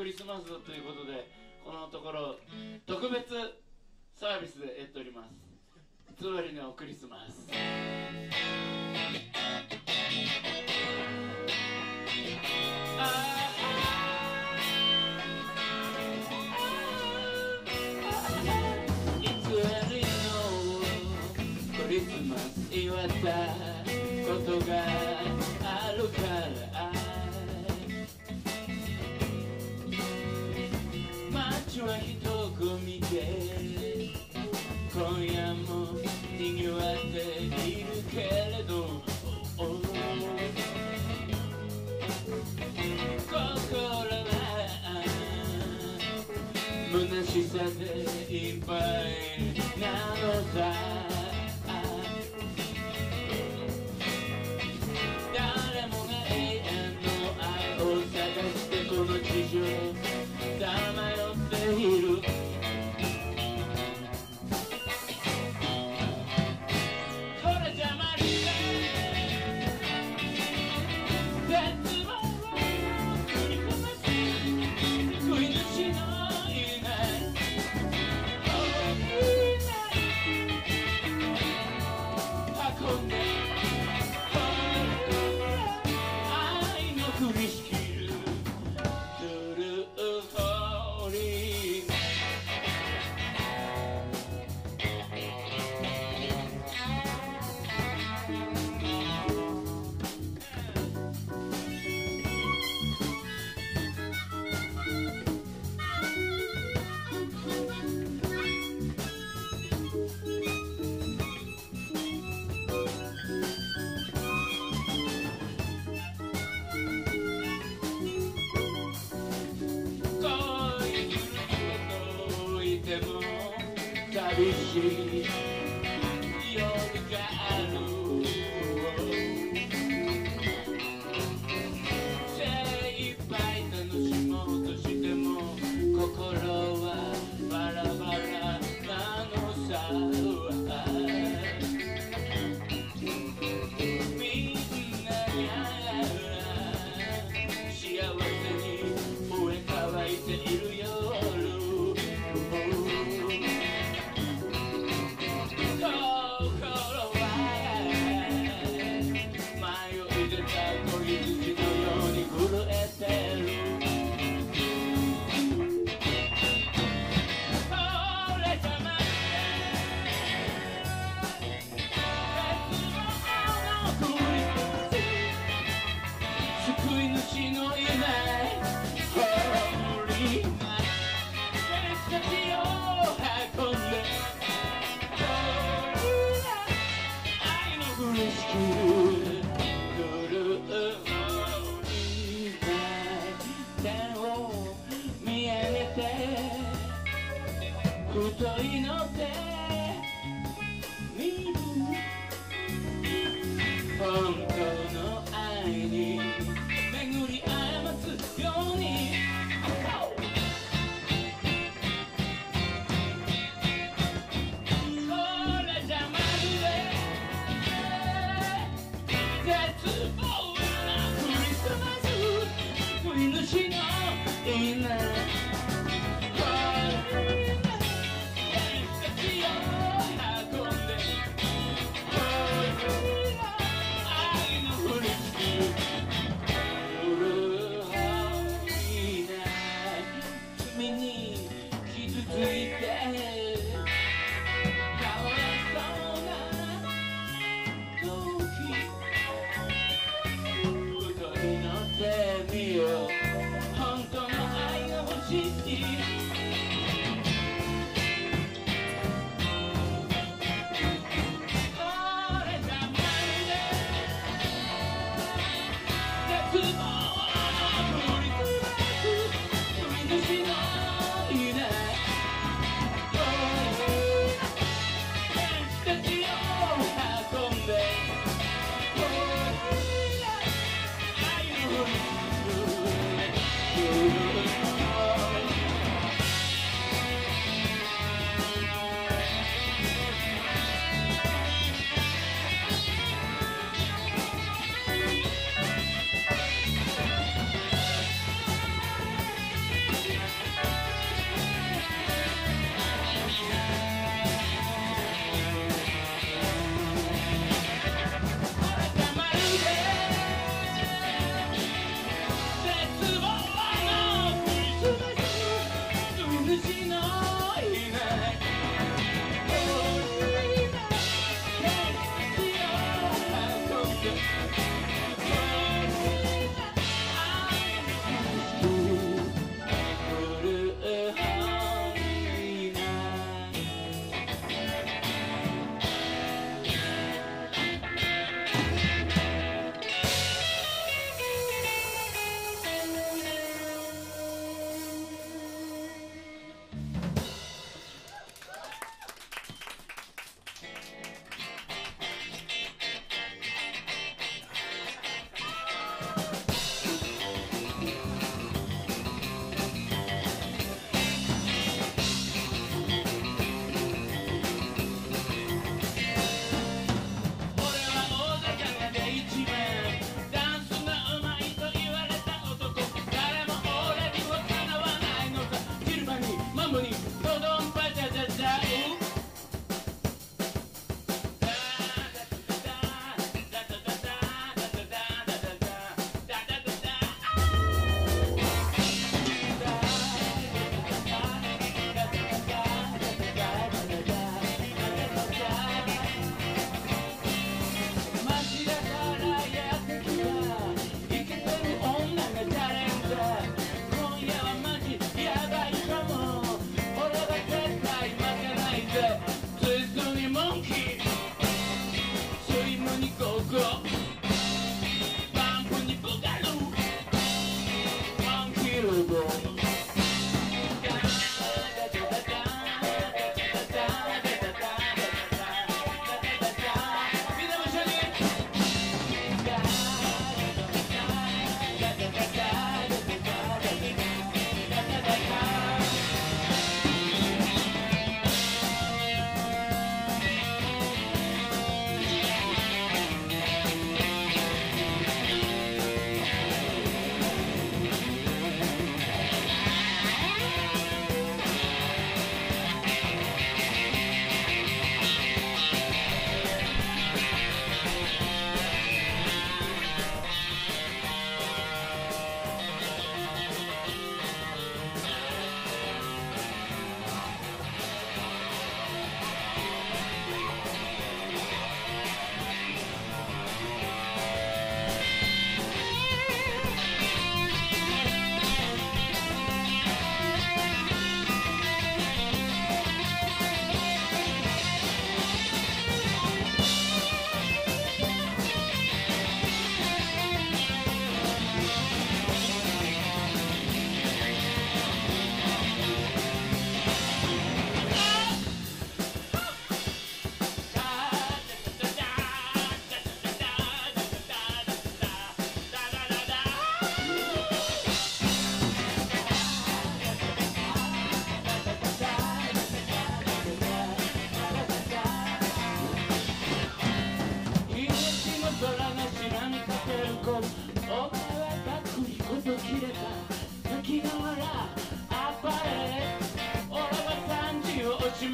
クリスマスということで、このところ特別サービスでやっております。つまりのクリスマス。いつわりのクリスマス祝ったことがあるから街は人混みで今夜もにぎわっているけれど、心は虚しさでいっぱいなのだ。誰もが永遠の愛を探してこの地上さまよっている。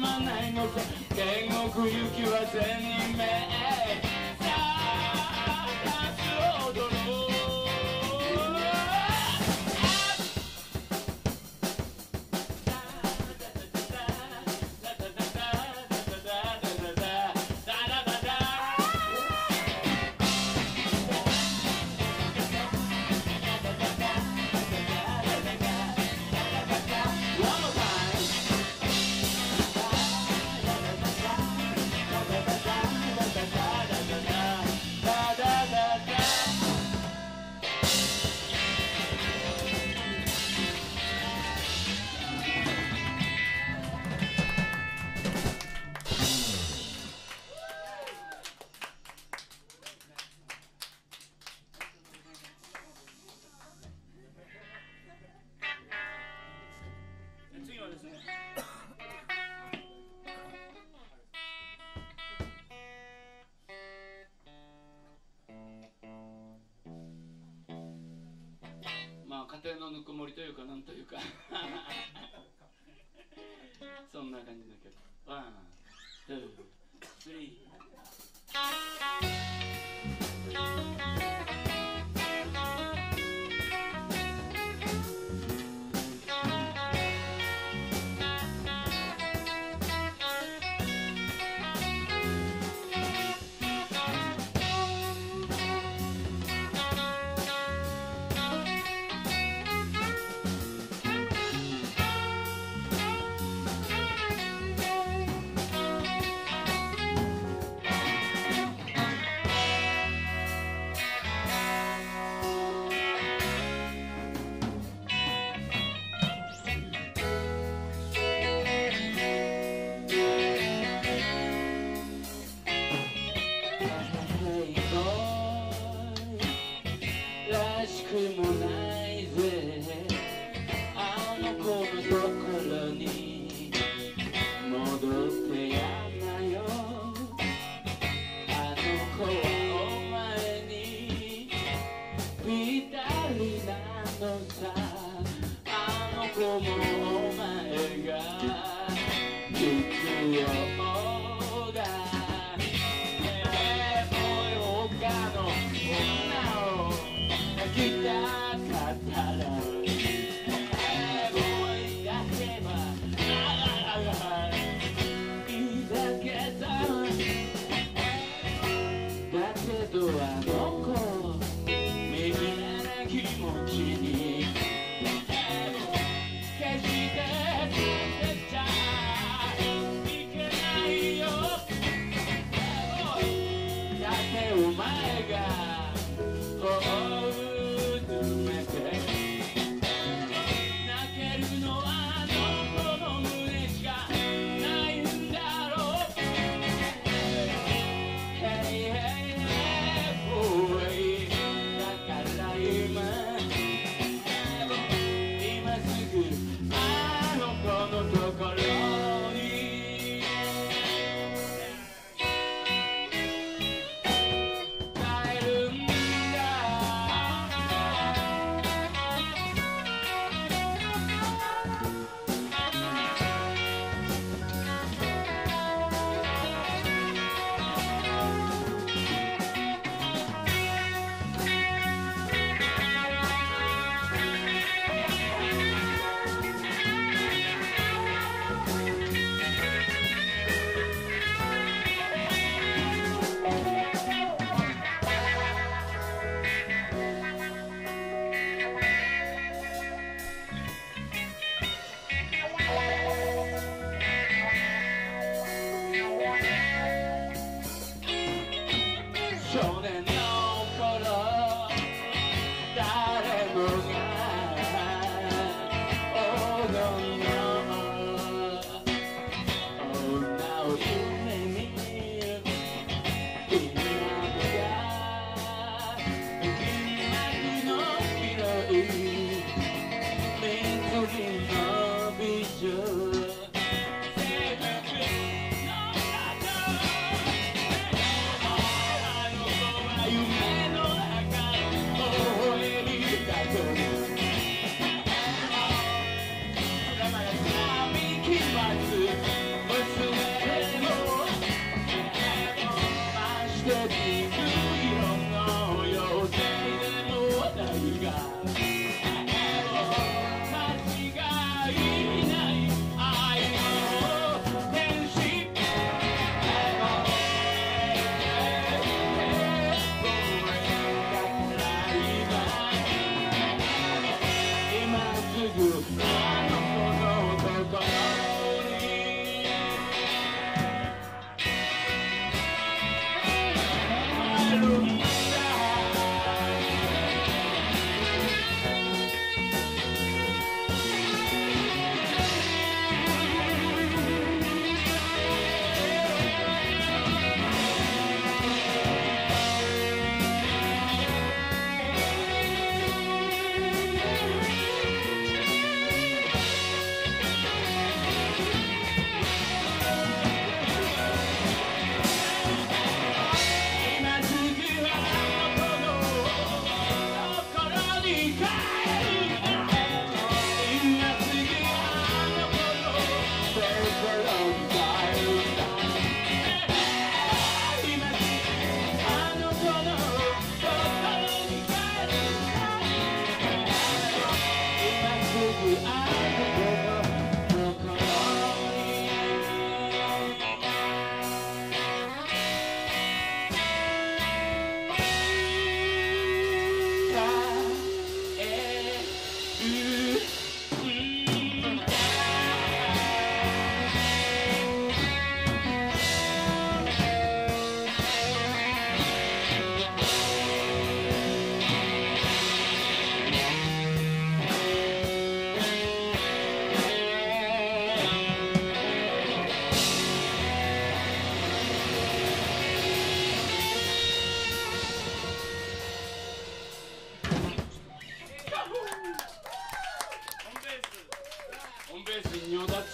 まないのさ、天国行きは千人目さあ、明日を踊ろう。家庭のぬくもりというかなんというかそんな感じだけど、1、2、3。「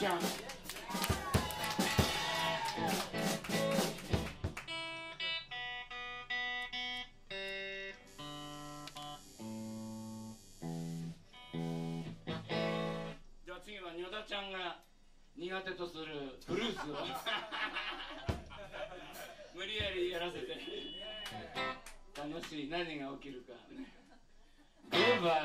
jump.じゃあ次はにょだちゃんが苦手とするブルースを無理やりやらせて楽しい何が起きるかね。グーバイ。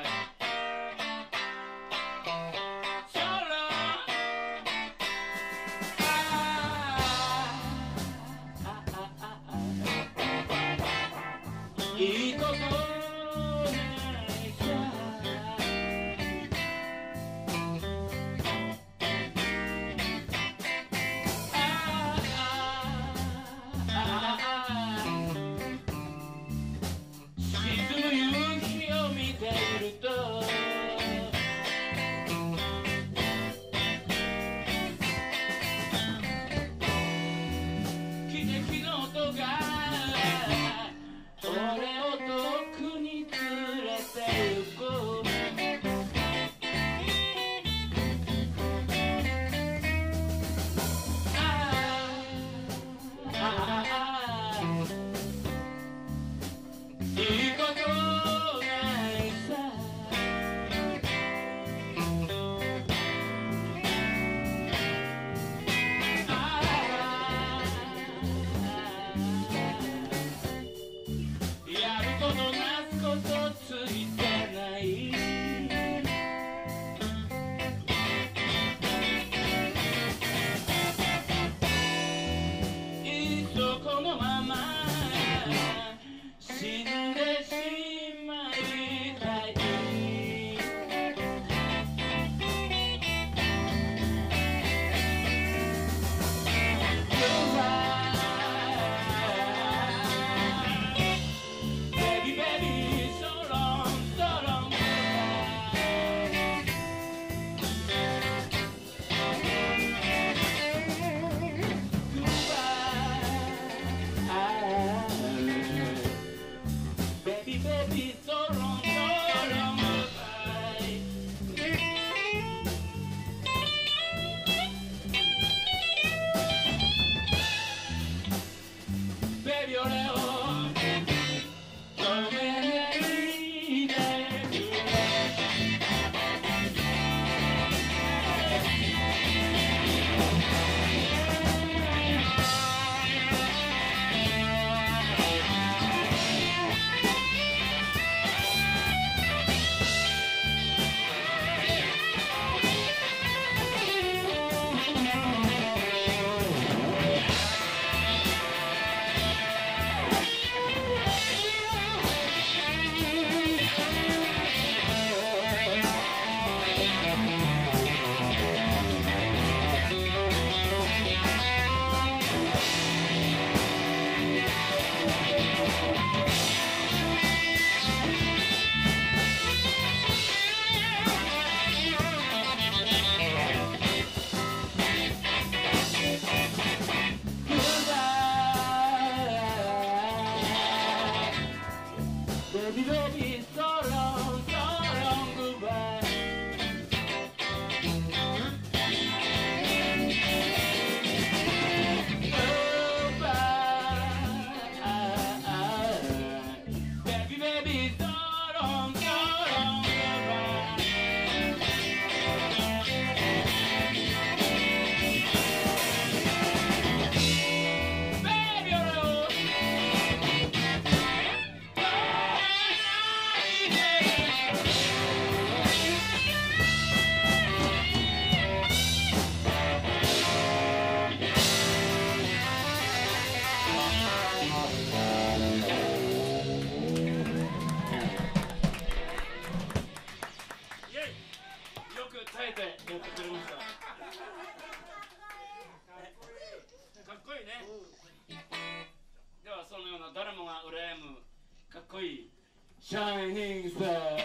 Shining Star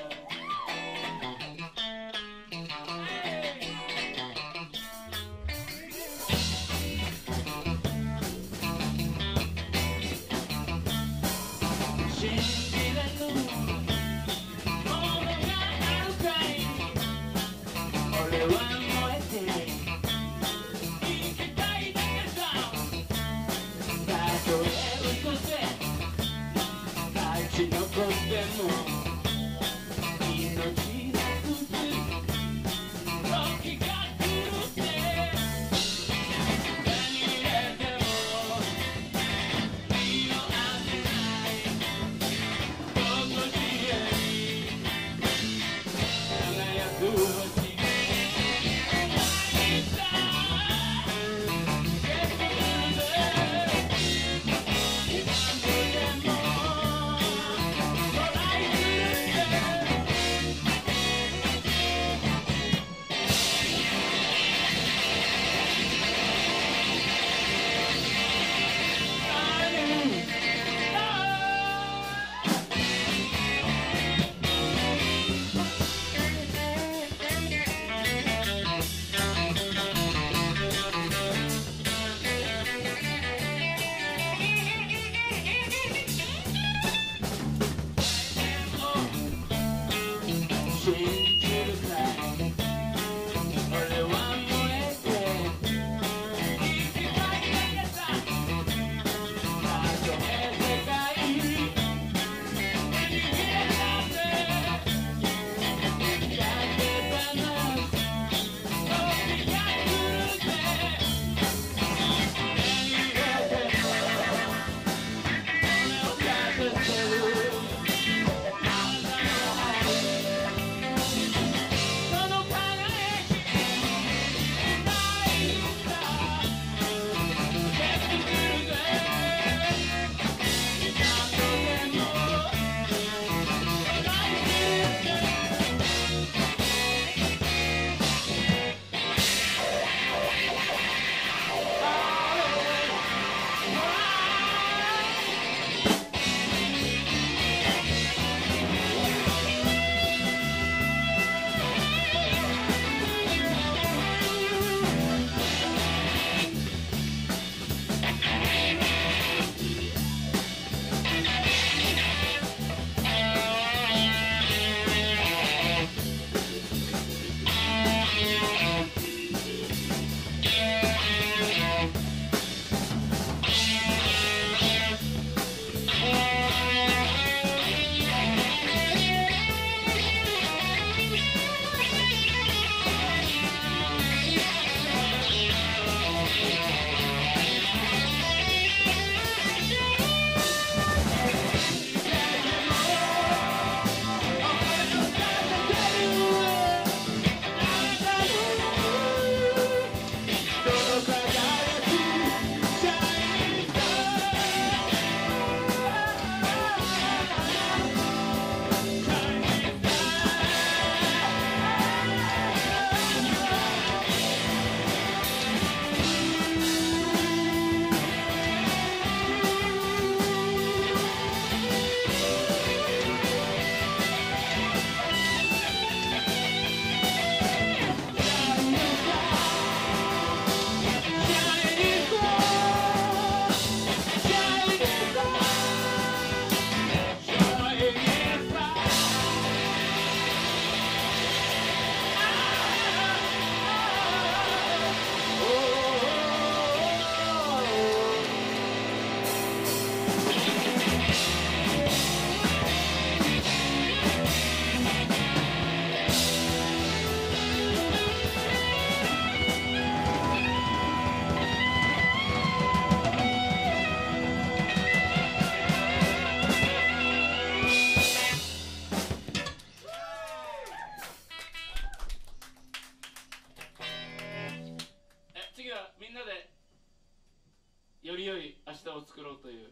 より良い明日を作ろうという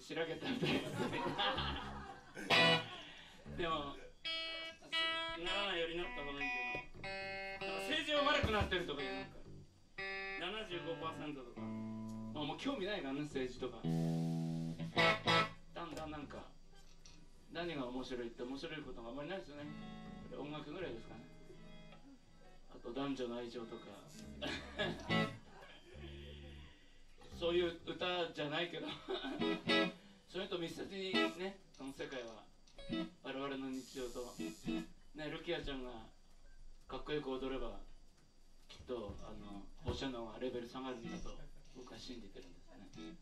しらけた歌ですね。でもならないようになった方がいいけど、なんか政治は悪くなってるとかいうなんか 75% とか、もう興味ないからね政治とか。だんだんなんか何が面白いって面白いことがあんまりないですよね。音楽ぐらいですかね。あと男女の愛情とかそういう歌じゃないけどそれと密接にね、この世界は我々の日常とね、ルキアちゃんがかっこよく踊ればきっと放射能がレベル下がるんだと僕は信じてるんですね。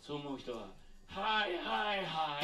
そう思う人は「はいはいはい」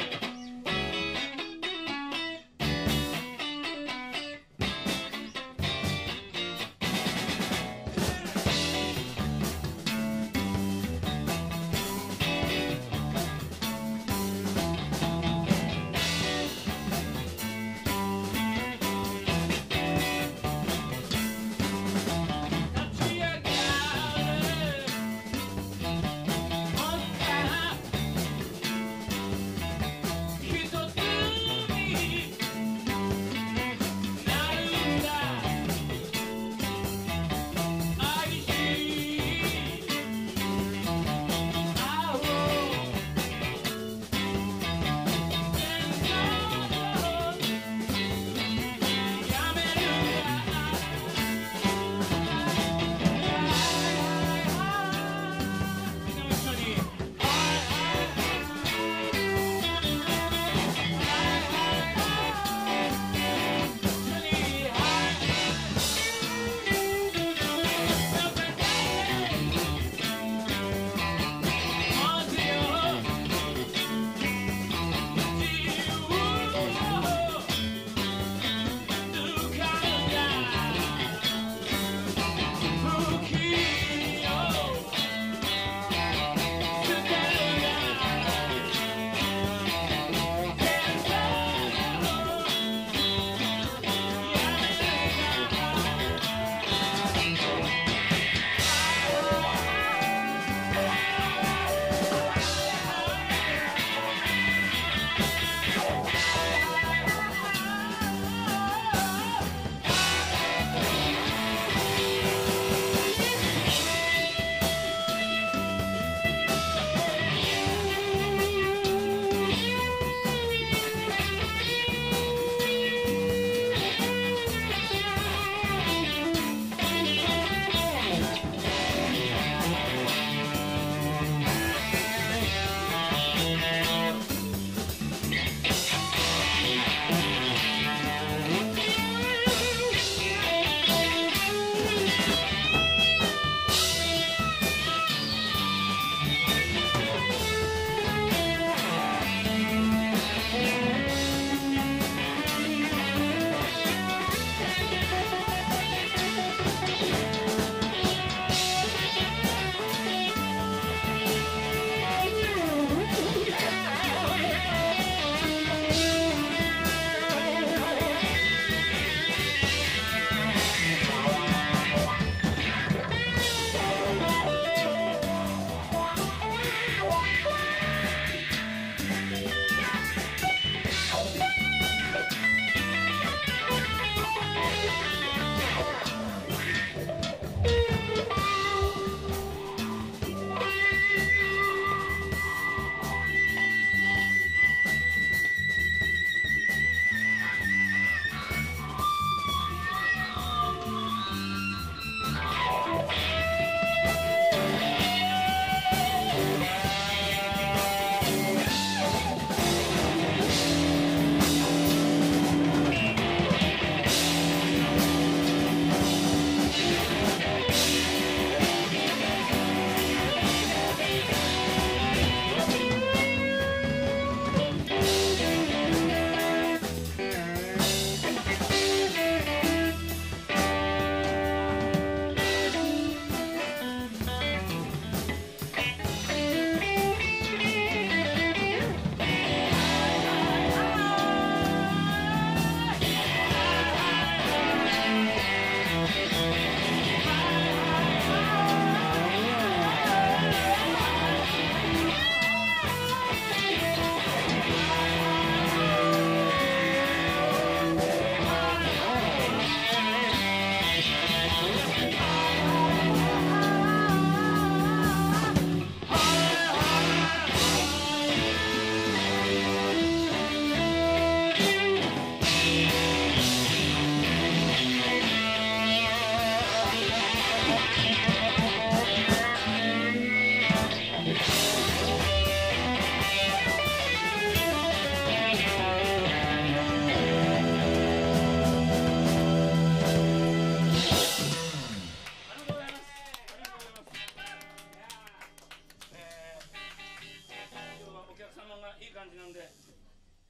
感じなんで、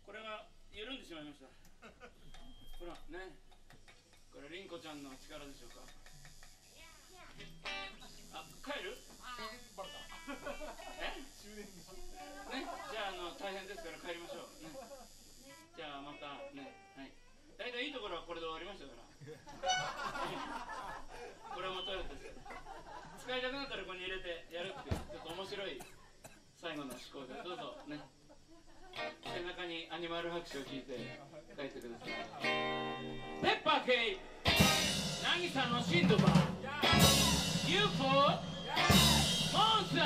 これが緩んでしまいました。ほらね、これ凛子ちゃんの力でしょうか。あ、帰る？バレた。え？終電が。ね、じゃあ大変ですから帰りましょう。ね、じゃあまたね、はい。大体いいところはこれで終わりましたから。これはもうトヨタです。使いたくなったらここに入れてやるっていうちょっと面白い最後の思考で、どうぞね、背中にアニマル拍手を聞いて書いてください。ペッパー系渚のシンドバー UFO モンスター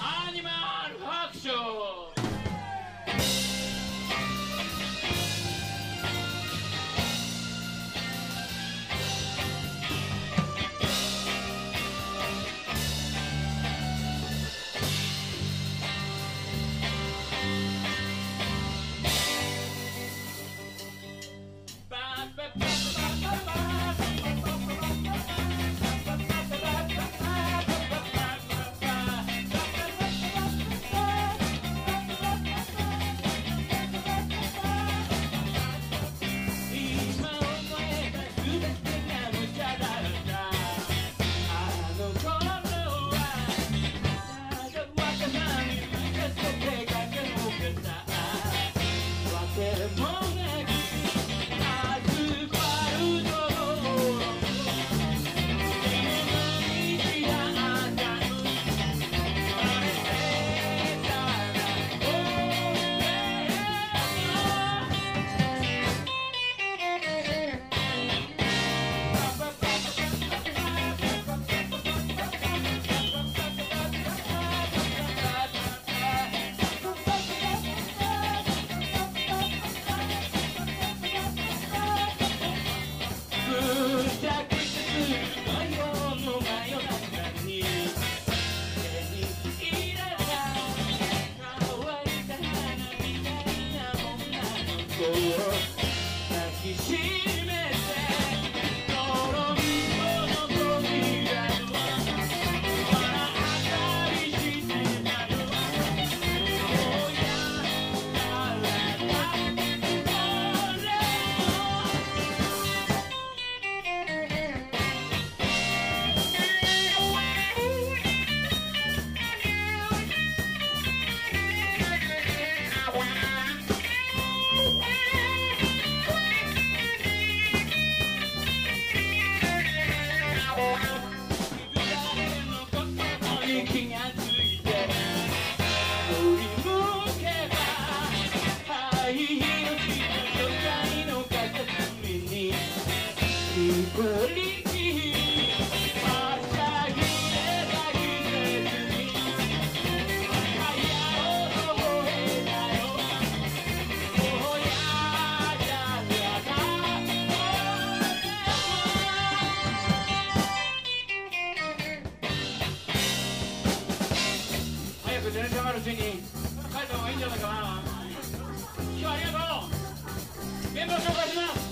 アニマル拍手。帰った方がいいんじゃないかな。今日はありがとう。メンバー紹介します。